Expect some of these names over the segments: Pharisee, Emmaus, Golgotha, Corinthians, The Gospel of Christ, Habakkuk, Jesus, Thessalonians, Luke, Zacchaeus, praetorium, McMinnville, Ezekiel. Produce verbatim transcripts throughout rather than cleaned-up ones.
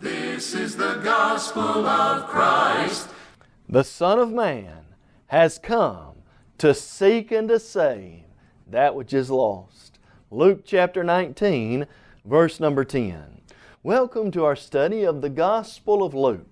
This is the gospel of Christ. The Son of Man has come to seek and to save that which is lost. Luke chapter nineteen, verse number ten. Welcome to our study of the Gospel of Luke.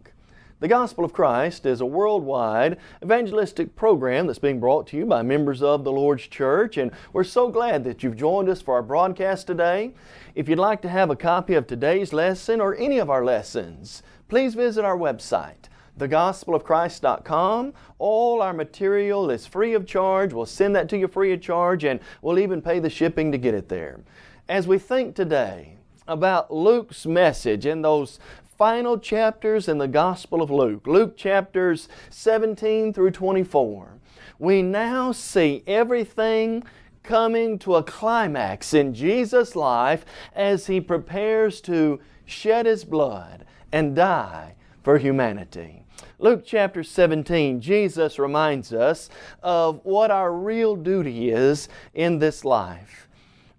The Gospel of Christ is a worldwide evangelistic program that's being brought to you by members of the Lord's Church, and we're so glad that you've joined us for our broadcast today. If you'd like to have a copy of today's lesson or any of our lessons, please visit our website, the gospel of christ dot com. All our material is free of charge. We'll send that to you free of charge, and we'll even pay the shipping to get it there. As we think today about Luke's message in those final chapters in the Gospel of Luke, Luke chapters seventeen through twenty-four, we now see everything coming to a climax in Jesus' life as He prepares to shed His blood and die for humanity. Luke chapter seventeen, Jesus reminds us of what our real duty is in this life.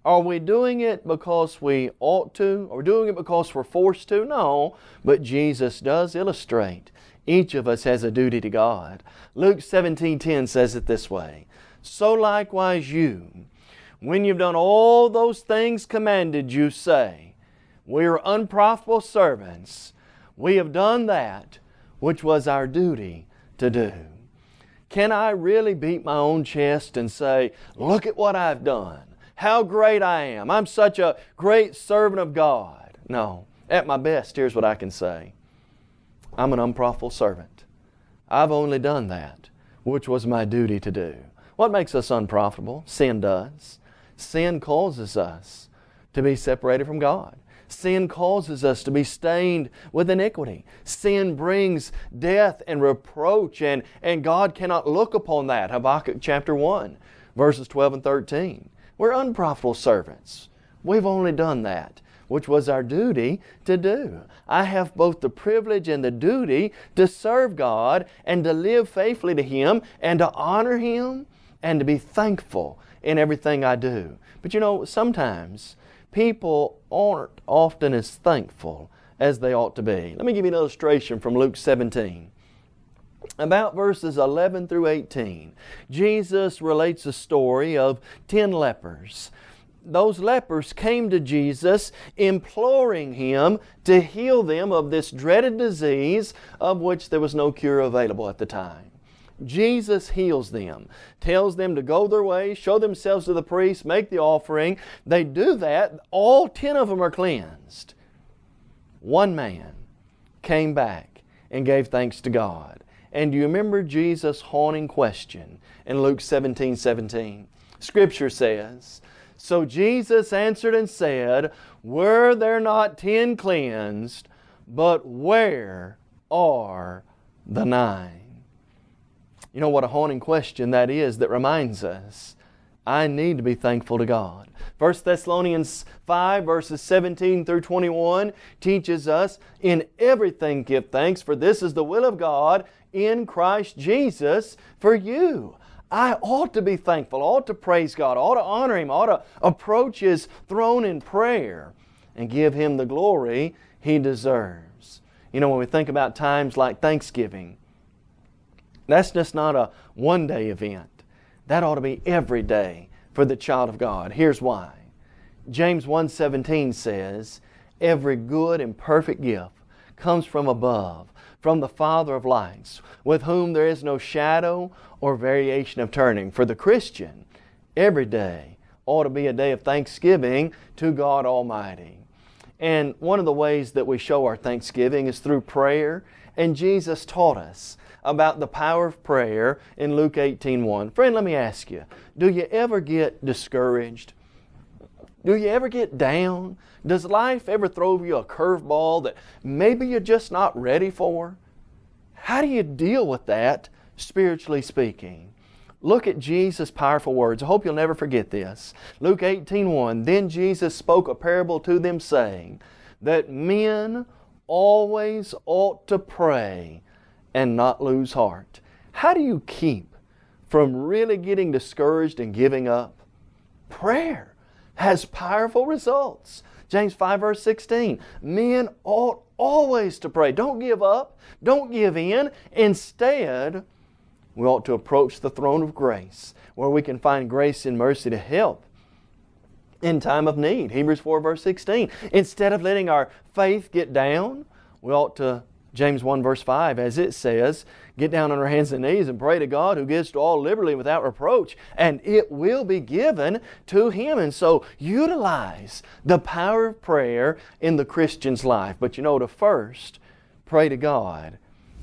Are we doing it because we ought to? Are we doing it because we're forced to? No, but Jesus does illustrate each of us has a duty to God. Luke seventeen ten says it this way, "So likewise you, when you've done all those things commanded you, say, we are unprofitable servants. We have done that which was our duty to do." Can I really beat my own chest and say, look at what I've done, how great I am, I'm such a great servant of God? No. At my best, here's what I can say. I'm an unprofitable servant. I've only done that which was my duty to do. What makes us unprofitable? Sin does. Sin causes us to be separated from God. Sin causes us to be stained with iniquity. Sin brings death and reproach, and, and God cannot look upon that. Habakkuk chapter one, verses twelve and thirteen. We're unprofitable servants. We've only done that which was our duty to do. I have both the privilege and the duty to serve God and to live faithfully to Him and to honor Him and to be thankful in everything I do. But you know, sometimes people aren't often as thankful as they ought to be. Let me give you an illustration from Luke seventeen. About verses eleven through eighteen, Jesus relates a story of ten lepers. Those lepers came to Jesus imploring Him to heal them of this dreaded disease of which there was no cure available at the time. Jesus heals them, tells them to go their way, show themselves to the priest, make the offering. They do that. All ten of them are cleansed. One man came back and gave thanks to God. And do you remember Jesus' haunting question in Luke seventeen seventeen? Scripture says, "So Jesus answered and said, were there not ten cleansed, but where are the nine?" You know what a haunting question that is that reminds us I need to be thankful to God. First Thessalonians five verses seventeen through twenty-one teaches us, "In everything give thanks, for this is the will of God in Christ Jesus for you." I ought to be thankful, ought to praise God, ought to honor Him, ought to approach His throne in prayer and give Him the glory He deserves. You know, when we think about times like Thanksgiving, that's just not a one-day event. That ought to be every day for the child of God. Here's why. James one seventeen says, "Every good and perfect gift comes from above, from the Father of lights, with whom there is no shadow or variation of turning." For the Christian, every day ought to be a day of thanksgiving to God Almighty. And one of the ways that we show our thanksgiving is through prayer. And Jesus taught us about the power of prayer in Luke eighteen one. Friend, let me ask you, do you ever get discouraged? Do you ever get down? Does life ever throw you a curveball that maybe you're just not ready for? How do you deal with that, spiritually speaking? Look at Jesus' powerful words. I hope you'll never forget this. Luke eighteen one, then Jesus spoke a parable to them, saying that men always ought to pray and not lose heart. How do you keep from really getting discouraged and giving up? Prayer has powerful results. James five verse sixteen, men ought always to pray. Don't give up. Don't give in. Instead, we ought to approach the throne of grace where we can find grace and mercy to help in time of need. Hebrews four verse sixteen, instead of letting our faith get down, we ought to, James one verse five, as it says, get down on our hands and knees and pray to God who gives to all liberally without reproach, and it will be given to Him. And so utilize the power of prayer in the Christian's life. But you know, to first pray to God,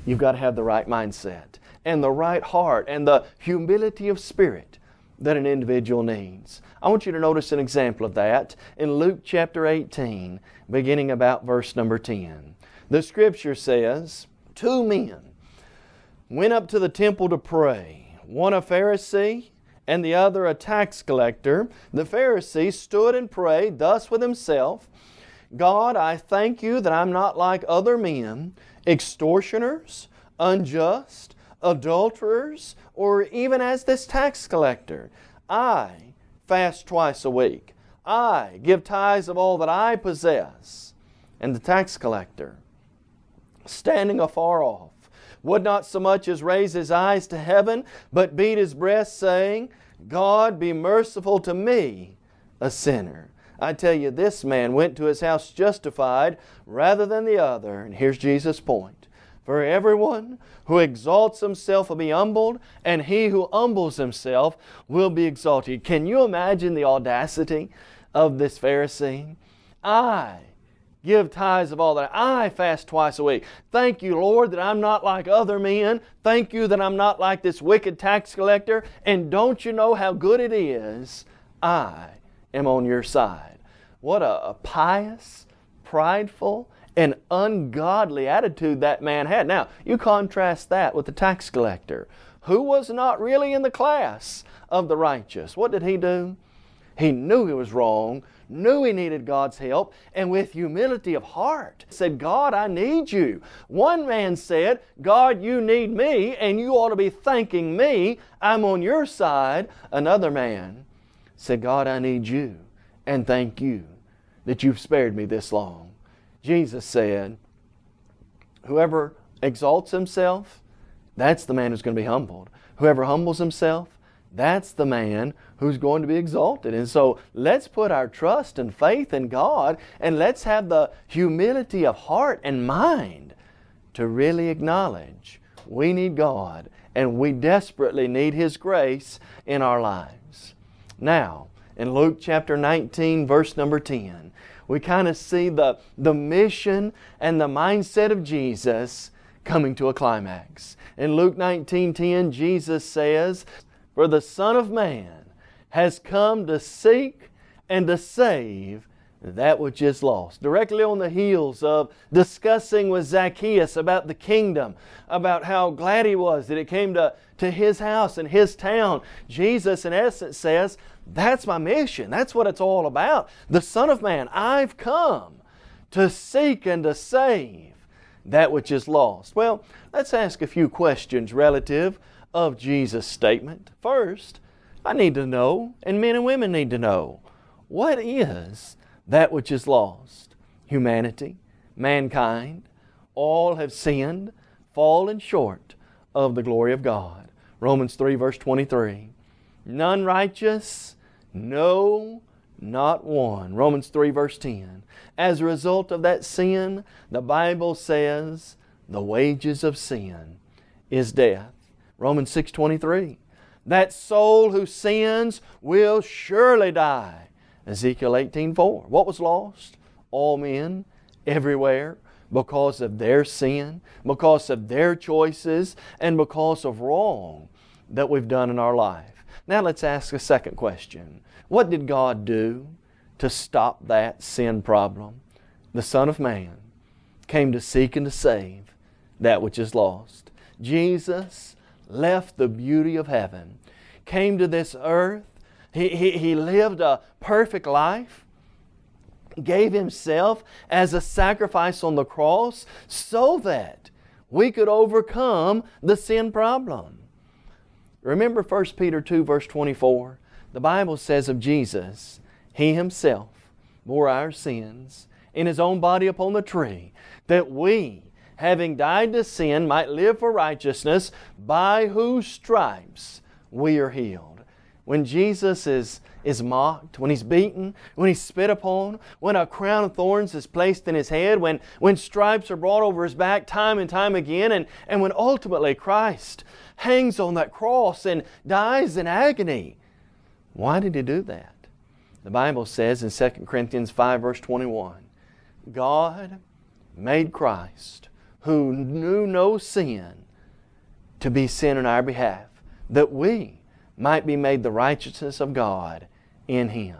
you've got to have the right mindset and the right heart and the humility of spirit that an individual needs. I want you to notice an example of that in Luke chapter eighteen, beginning about verse number ten. The Scripture says, two men went up to the temple to pray, one a Pharisee and the other a tax collector. The Pharisee stood and prayed thus with himself, God, I thank You that I'm not like other men, extortioners, unjust, adulterers, or even as this tax collector. I fast twice a week. I give tithes of all that I possess. And the tax collector, standing afar off, would not so much as raise his eyes to heaven, but beat his breast, saying, God, be merciful to me, a sinner. I tell you, this man went to his house justified rather than the other. And here's Jesus' point. For everyone who exalts himself will be humbled, and he who humbles himself will be exalted. Can you imagine the audacity of this Pharisee? I give tithes of all that. I fast twice a week. Thank You, Lord, that I'm not like other men. Thank You that I'm not like this wicked tax collector. And don't You know how good it is? I am on Your side. What a pious, prideful, an ungodly attitude that man had. Now, you contrast that with the tax collector, who was not really in the class of the righteous. What did he do? He knew he was wrong, knew he needed God's help, and with humility of heart said, God, I need You. One man said, God, You need me, and You ought to be thanking me. I'm on Your side. Another man said, God, I need You, and thank You that You've spared me this long. Jesus said, whoever exalts himself, that's the man who's going to be humbled. Whoever humbles himself, that's the man who's going to be exalted. And so let's put our trust and faith in God, and let's have the humility of heart and mind to really acknowledge we need God and we desperately need His grace in our lives. Now, in Luke chapter nineteen, verse number ten, we kind of see the, the mission and the mindset of Jesus coming to a climax. In Luke nineteen ten, Jesus says, for the Son of Man has come to seek and to save that which is lost. Directly on the heels of discussing with Zacchaeus about the kingdom, about how glad he was that it came to, to his house and his town, Jesus in essence says, that's my mission. That's what it's all about. The Son of Man, I've come to seek and to save that which is lost. Well, let's ask a few questions relative of Jesus' statement. First, I need to know, and men and women need to know, what is that which is lost? Humanity, mankind, all have sinned, fallen short of the glory of God. Romans three verse twenty-three. None righteous, no, not one. Romans three verse ten. As a result of that sin, the Bible says, the wages of sin is death. Romans six twenty-three. That soul who sins will surely die. Ezekiel eighteen four. What was lost? All men, everywhere, because of their sin, because of their choices, and because of wrong that we've done in our life. Now let's ask a second question. What did God do to stop that sin problem. The Son of Man came to seek and to save that which is lost. Jesus left the beauty of heaven, came to this earth. He, he, he lived a perfect life, gave Himself as a sacrifice on the cross so that we could overcome the sin problem. Remember First Peter two verse twenty-four. The Bible says of Jesus, He Himself bore our sins in His own body upon the tree, that we, having died to sin, might live for righteousness, by whose stripes we are healed. When Jesus is, is mocked, when He's beaten, when He's spit upon, when a crown of thorns is placed in His head, when, when stripes are brought over His back time and time again, and, and when ultimately Christ hangs on that cross and dies in agony, why did He do that? The Bible says in Second Corinthians five verse twenty-one, God made Christ, who knew no sin, to be sin on our behalf, that we might be made the righteousness of God in Him.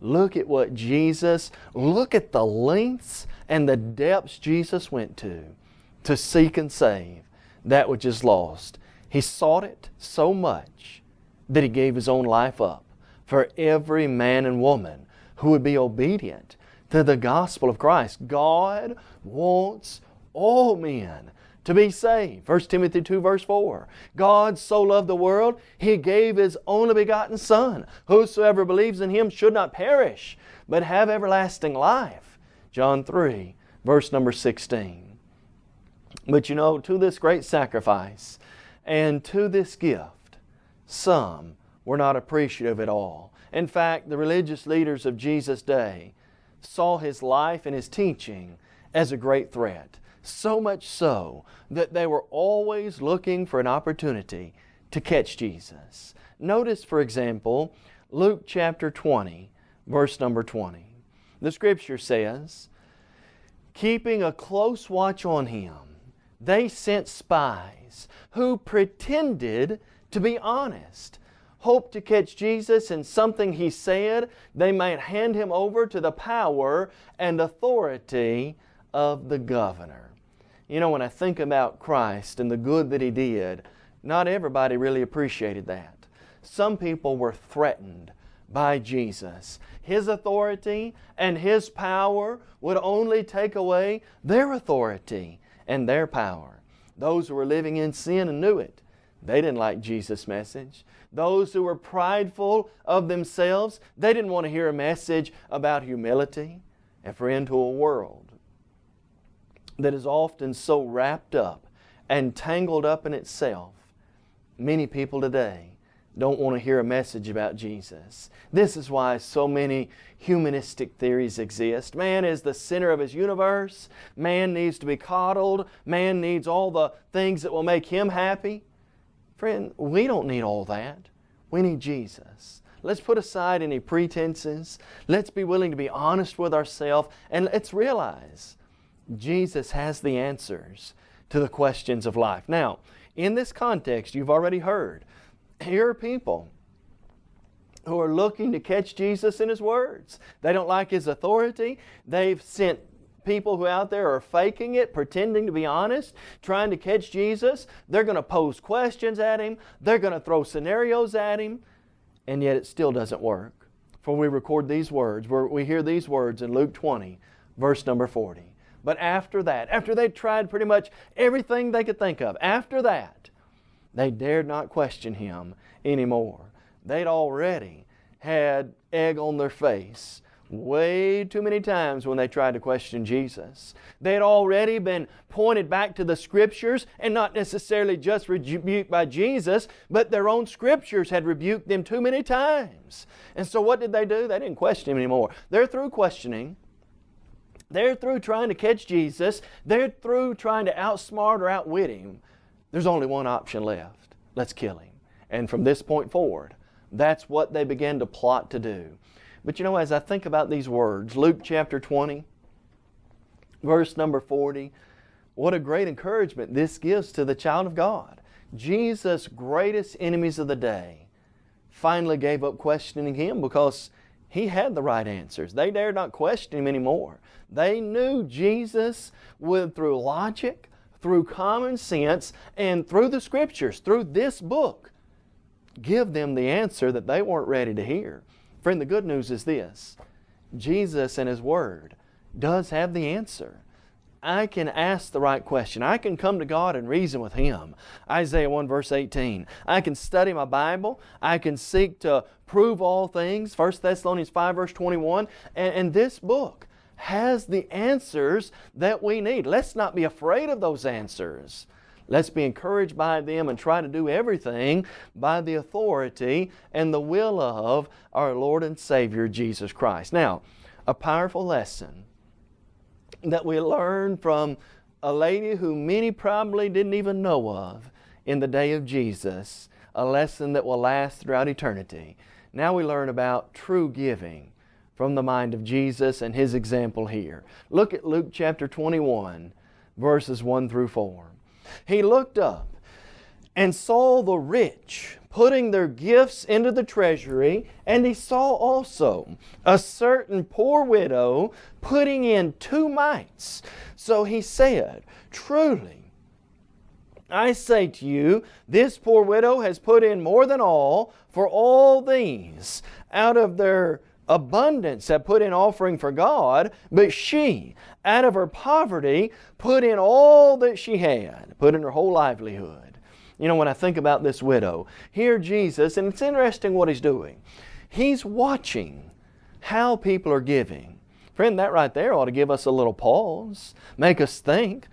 Look at what Jesus, look at the lengths and the depths Jesus went to, to seek and save that which is lost. He sought it so much that He gave His own life up for every man and woman who would be obedient to the gospel of Christ. God wants all men to be saved. First Timothy two verse four. God so loved the world, He gave His only begotten Son. Whosoever believes in Him should not perish, but have everlasting life. John three verse number sixteen. But you know, to this great sacrifice and to this gift, some were not appreciative at all. In fact, the religious leaders of Jesus' day saw His life and His teaching as a great threat. So much so that they were always looking for an opportunity to catch Jesus. Notice, for example, Luke chapter twenty, verse number twenty. The Scripture says, keeping a close watch on Him, they sent spies who pretended to be honest, hoped to catch Jesus in something He said. They might hand Him over to the power and authority of the governor. You know, when I think about Christ and the good that He did, not everybody really appreciated that. Some people were threatened by Jesus. His authority and His power would only take away their authority and their power. Those who were living in sin and knew it, they didn't like Jesus' message. Those who were prideful of themselves, they didn't want to hear a message about humility. And friend, to a world that is often so wrapped up and tangled up in itself, many people today don't want to hear a message about Jesus. This is why so many humanistic theories exist. Man is the center of his universe. Man needs to be coddled. Man needs all the things that will make him happy. Friend, we don't need all that. We need Jesus. Let's put aside any pretenses. Let's be willing to be honest with ourselves, and let's realize Jesus has the answers to the questions of life. Now, in this context, you've already heard, here are people who are looking to catch Jesus in His words. They don't like His authority. They've sent people who out there are faking it, pretending to be honest, trying to catch Jesus. They're going to pose questions at Him. They're going to throw scenarios at Him. And yet it still doesn't work. For we record these words, we hear these words in Luke twenty, verse number forty. But after that, after they tried pretty much everything they could think of, after that, they dared not question Him anymore. They'd already had egg on their face way too many times when they tried to question Jesus. They had already been pointed back to the Scriptures, and not necessarily just rebuked by Jesus, but their own Scriptures had rebuked them too many times. And so what did they do? They didn't question Him anymore. They're through questioning. They're through trying to catch Jesus. They're through trying to outsmart or outwit Him. There's only one option left. Let's kill Him. And from this point forward, that's what they began to plot to do. But you know, as I think about these words, Luke chapter twenty, verse number forty, what a great encouragement this gives to the child of God. Jesus' greatest enemies of the day finally gave up questioning Him because He had the right answers. They dared not question Him anymore. They knew Jesus would, through logic, through common sense, and through the Scriptures, through this book, give them the answer that they weren't ready to hear. Friend, the good news is this. Jesus and His Word does have the answer. I can ask the right question. I can come to God and reason with Him. Isaiah one verse eighteen. I can study my Bible. I can seek to prove all things. First Thessalonians five verse twenty-one. And, and this book has the answers that we need. Let's not be afraid of those answers. Let's be encouraged by them and try to do everything by the authority and the will of our Lord and Savior, Jesus Christ. Now, a powerful lesson that we learn from a lady who many probably didn't even know of in the day of Jesus, a lesson that will last throughout eternity. Now we learn about true giving from the mind of Jesus and His example here. Look at Luke chapter twenty-one, verses one through four. He looked up and saw the rich putting their gifts into the treasury, and he saw also a certain poor widow putting in two mites. So he said, "Truly, I say to you, this poor widow has put in more than all, for all these out of their abundance have put in offering for God, but she, out of her poverty, put in all that she had," put in her whole livelihood. You know, when I think about this widow, here Jesus, and it's interesting what He's doing. He's watching how people are giving. Friend, that right there ought to give us a little pause, make us think.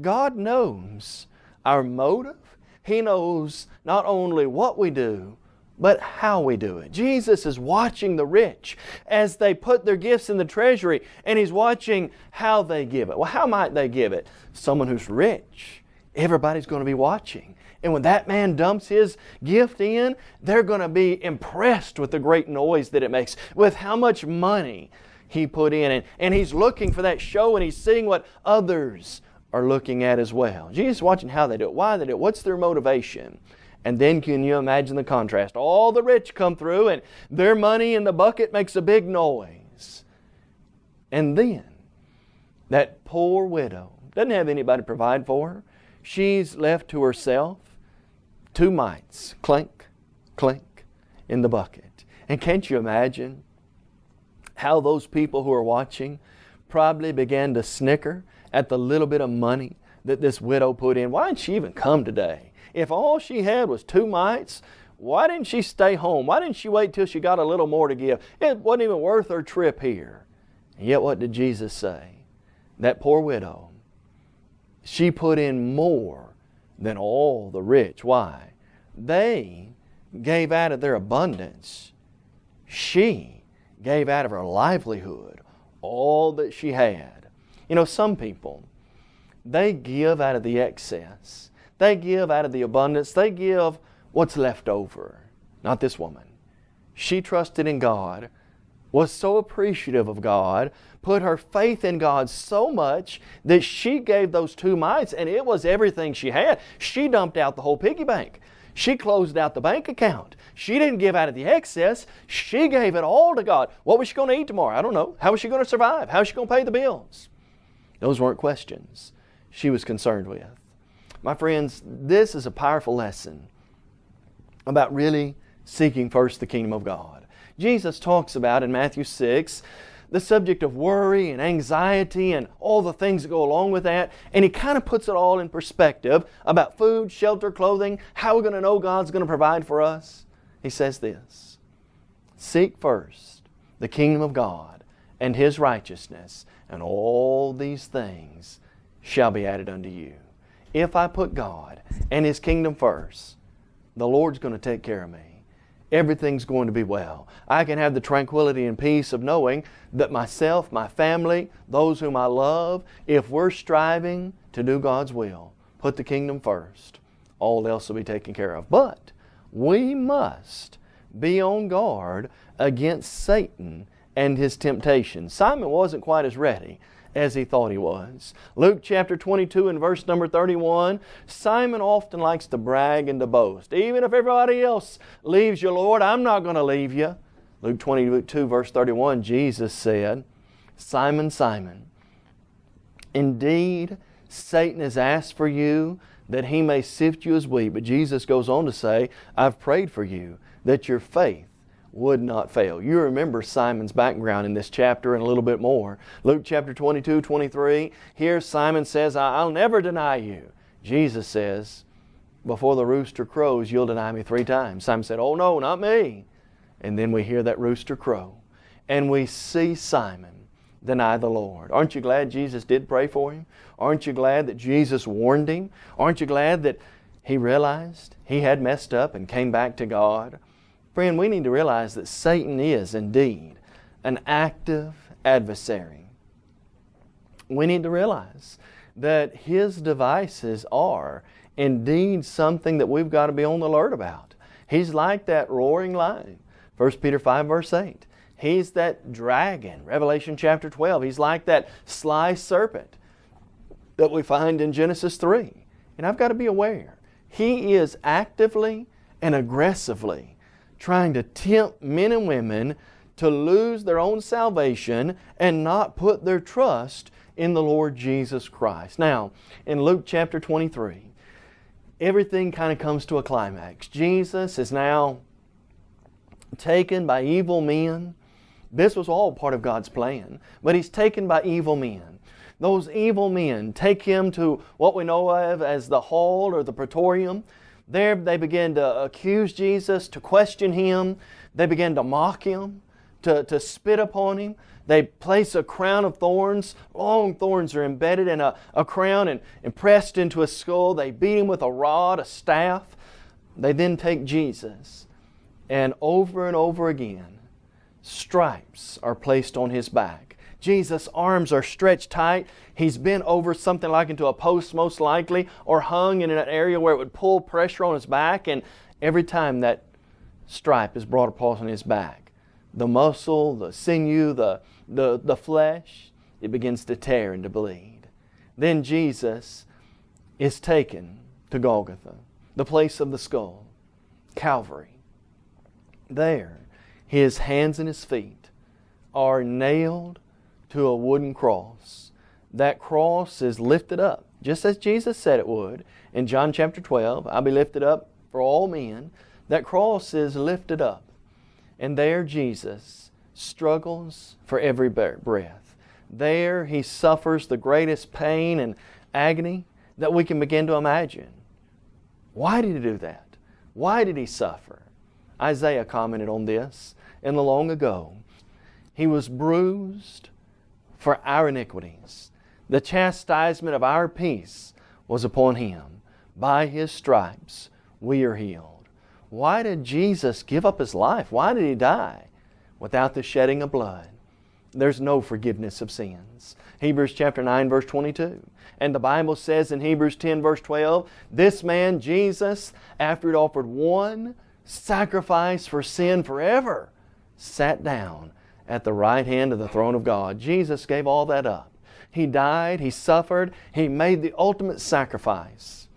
God knows our motive. He knows not only what we do, but how we do it. Jesus is watching the rich as they put their gifts in the treasury, and He's watching how they give it. Well, how might they give it? Someone who's rich, everybody's going to be watching. And when that man dumps his gift in, they're going to be impressed with the great noise that it makes, with how much money he put in. And, and he's looking for that show, and he's seeing what others are looking at as well. Jesus is watching how they do it, why they do it, what's their motivation. And then can you imagine the contrast? All the rich come through, and their money in the bucket makes a big noise. And then that poor widow doesn't have anybody to provide for her. She's left to herself. Two mites, clink, clink, in the bucket. And can't you imagine how those people who are watching probably began to snicker at the little bit of money that this widow put in? Why didn't she even come today? If all she had was two mites, why didn't she stay home? Why didn't she wait till she got a little more to give? It wasn't even worth her trip here. And yet what did Jesus say? That poor widow, she put in more than all the rich. Why? They gave out of their abundance. She gave out of her livelihood all that she had. You know, some people, they give out of the excess. They give out of the abundance. They give what's left over. Not this woman. She trusted in God, was so appreciative of God, put her faith in God so much that she gave those two mites, and it was everything she had. She dumped out the whole piggy bank. She closed out the bank account. She didn't give out of the excess. She gave it all to God. What was she going to eat tomorrow? I don't know. How was she going to survive? How was she going to pay the bills? Those weren't questions she was concerned with. My friends, this is a powerful lesson about really seeking first the kingdom of God. Jesus talks about in Matthew six the subject of worry and anxiety and all the things that go along with that. And He kind of puts it all in perspective about food, shelter, clothing, how we're going to know God's going to provide for us. He says this, "Seek first the kingdom of God and His righteousness, and all these things shall be added unto you." If I put God and His kingdom first, the Lord's going to take care of me. Everything's going to be well. I can have the tranquility and peace of knowing that myself, my family, those whom I love, if we're striving to do God's will, put the kingdom first, all else will be taken care of. But we must be on guard against Satan and his temptations. Simon wasn't quite as ready as he thought he was. Luke chapter twenty-two and verse number thirty-one, Simon often likes to brag and to boast. "Even if everybody else leaves you, Lord, I'm not going to leave you." Luke twenty-two, verse thirty-one, Jesus said, Simon, Simon, indeed, Satan has asked for you that he may sift you as wheat. But Jesus goes on to say, I've prayed for you that your faith would not fail. You remember Simon's background in this chapter and a little bit more. Luke chapter twenty-two, twenty-three, here Simon says, I'll never deny you. Jesus says, before the rooster crows, you'll deny me three times. Simon said, oh no, not me. And then we hear that rooster crow and we see Simon deny the Lord. Aren't you glad Jesus did pray for him? Aren't you glad that Jesus warned him? Aren't you glad that he realized he had messed up and came back to God? Friend, we need to realize that Satan is indeed an active adversary. We need to realize that his devices are indeed something that we've got to be on the alert about. He's like that roaring lion, First Peter five verse eight. He's that dragon, Revelation chapter twelve. He's like that sly serpent that we find in Genesis three. And I've got to be aware, he is actively and aggressively trying to tempt men and women to lose their own salvation and not put their trust in the Lord Jesus Christ. Now, in Luke chapter twenty-three, everything kind of comes to a climax. Jesus is now taken by evil men. This was all part of God's plan, but He's taken by evil men. Those evil men take Him to what we know of as the hall or the praetorium. There they begin to accuse Jesus, to question Him. They begin to mock Him, to, to spit upon Him. They place a crown of thorns. Long thorns are embedded in a, a crown and, and pressed into a skull. They beat Him with a rod, a staff. They then take Jesus, and over and over again, stripes are placed on His back. Jesus' arms are stretched tight. He's bent over something like into a post, most likely, or hung in an area where it would pull pressure on His back. And every time that stripe is brought upon His back, the muscle, the sinew, the, the, the flesh, it begins to tear and to bleed. Then Jesus is taken to Golgotha, the place of the skull, Calvary. There, His hands and His feet are nailed to a wooden cross. That cross is lifted up, just as Jesus said it would. In John chapter twelve, I'll be lifted up for all men. That cross is lifted up, and there Jesus struggles for every breath. There He suffers the greatest pain and agony that we can begin to imagine. Why did He do that? Why did He suffer? Isaiah commented on this in the long ago. He was bruised for our iniquities. The chastisement of our peace was upon Him. By His stripes we are healed. Why did Jesus give up His life? Why did He die? Without the shedding of blood, there's no forgiveness of sins. Hebrews chapter nine, verse twenty-two. And the Bible says in Hebrews ten, verse twelve, this man, Jesus, after He offered one sacrifice for sin forever, sat down at the right hand of the throne of God. Jesus gave all that up. He died, He suffered, He made the ultimate sacrifice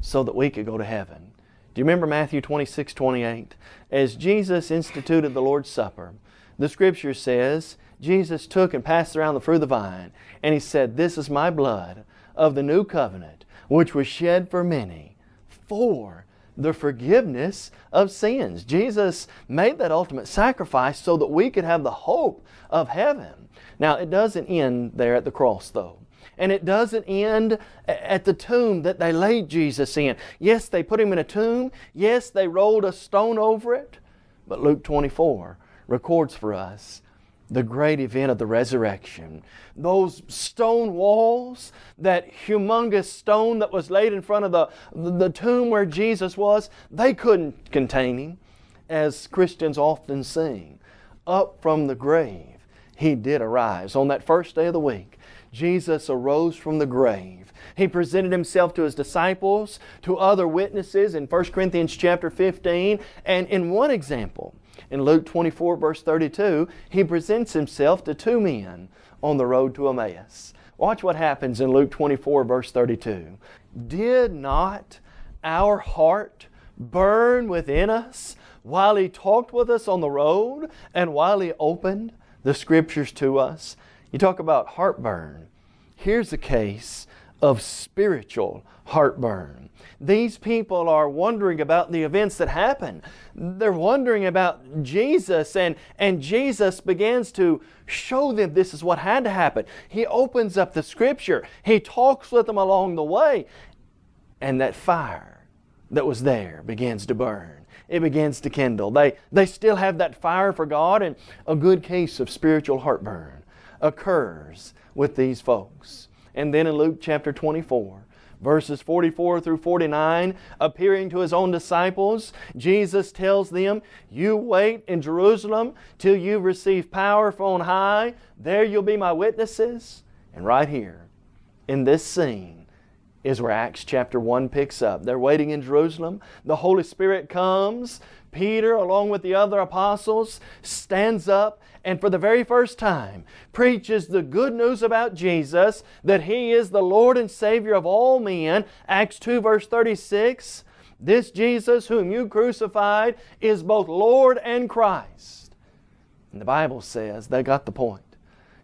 so that we could go to heaven. Do you remember Matthew twenty-six, twenty-eight? As Jesus instituted the Lord's Supper, the Scripture says, Jesus took and passed around the fruit of the vine, and He said, this is my blood of the new covenant, which was shed for many for the forgiveness of sins. Jesus made that ultimate sacrifice so that we could have the hope of heaven. Now, it doesn't end there at the cross, though. And it doesn't end at the tomb that they laid Jesus in. Yes, they put Him in a tomb. Yes, they rolled a stone over it. But Luke twenty-four records for us the great event of the resurrection. Those stone walls, that humongous stone that was laid in front of the, the tomb where Jesus was, they couldn't contain Him. As Christians often sing, up from the grave He did arise. On that first day of the week, Jesus arose from the grave. He presented Himself to His disciples, to other witnesses in First Corinthians chapter fifteen. And in one example, in Luke twenty-four, verse thirty-two, He presents Himself to two men on the road to Emmaus. Watch what happens in Luke twenty-four, verse thirty-two. Did not our heart burn within us while He talked with us on the road and while He opened the Scriptures to us. You talk about heartburn. Here's a case of spiritual heartburn. These people are wondering about the events that happen. They're wondering about Jesus, and, and Jesus begins to show them this is what had to happen. He opens up the Scripture. He talks with them along the way, and that fire that was there begins to burn. It begins to kindle. They, they still have that fire for God, and a good case of spiritual heartburn occurs with these folks. And then in Luke chapter twenty-four, verses forty-four through forty-nine, appearing to His own disciples, Jesus tells them, "You wait in Jerusalem till you receive power from on high. There you'll be my witnesses." And right here, in this scene, is where Acts chapter one picks up. They're waiting in Jerusalem. The Holy Spirit comes. Peter, along with the other apostles, stands up and for the very first time preaches the good news about Jesus, that He is the Lord and Savior of all men. Acts two verse thirty-six, "This Jesus whom you crucified is both Lord and Christ." And the Bible says they got the point.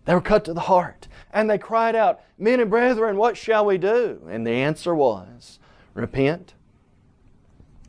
They were cut to the heart, and they cried out, "Men and brethren, what shall we do?" And the answer was, "Repent,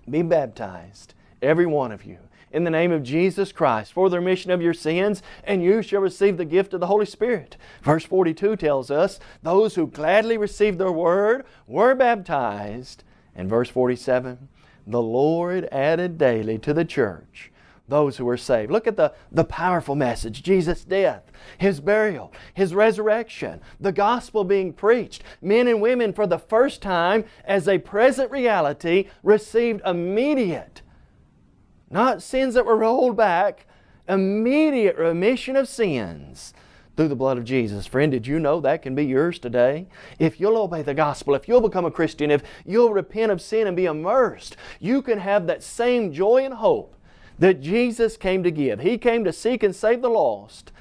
be baptized, every one of you, in the name of Jesus Christ for the remission of your sins, and you shall receive the gift of the Holy Spirit." Verse forty-two tells us, "Those who gladly received their word were baptized." And verse forty-seven, "The Lord added daily to the church those who were saved." Look at the, the powerful message. Jesus' death, His burial, His resurrection, the gospel being preached. Men and women for the first time as a present reality received immediate, not sins that were rolled back, immediate remission of sins through the blood of Jesus. Friend, did you know that can be yours today? If you'll obey the gospel, if you'll become a Christian, if you'll repent of sin and be immersed, you can have that same joy and hope that Jesus came to give. He came to seek and save the lost.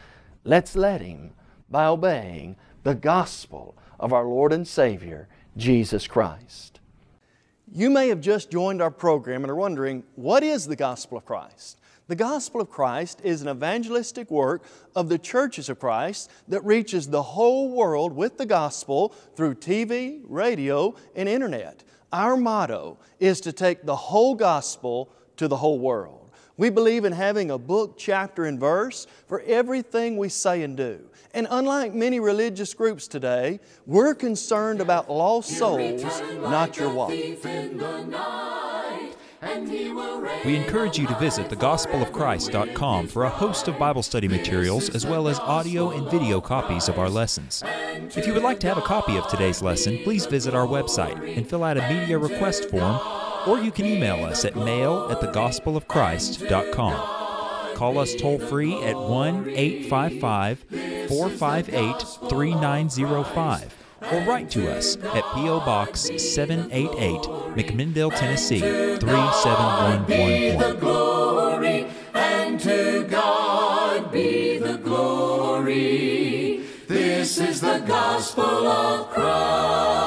Let's let Him by obeying the gospel of our Lord and Savior, Jesus Christ. You may have just joined our program and are wondering, what is the gospel of Christ? The gospel of Christ is an evangelistic work of the churches of Christ that reaches the whole world with the gospel through T V, radio, and internet. Our motto is to take the whole gospel to the whole world. We believe in having a book, chapter, and verse for everything we say and do. And unlike many religious groups today, we're concerned about lost souls, not your wallet. We encourage you to visit the gospel of christ dot com for a host of Bible study materials as well as audio and video copies of our lessons. If you would like to have a copy of today's lesson, please visit our website and fill out a media request form, or you can email us at mail at the gospel of christ dot com. Call us toll-free at one eight five five, four five eight, three nine zero five, or write to us at P O Box seven eighty-eight, McMinnville, Tennessee, three seven one one one. To God be the glory, and to God be the glory. This is the gospel of Christ.